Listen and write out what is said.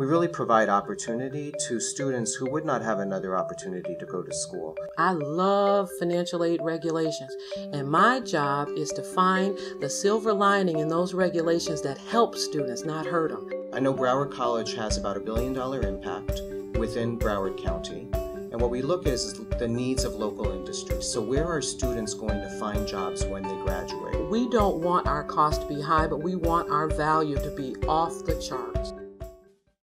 We really provide opportunity to students who would not have another opportunity to go to school. I love financial aid regulations, and my job is to find the silver lining in those regulations that help students, not hurt them. I know Broward College has about $1 billion impact within Broward County. And what we look at is the needs of local industry. So where are students going to find jobs when they graduate? We don't want our cost to be high, but we want our value to be off the charts.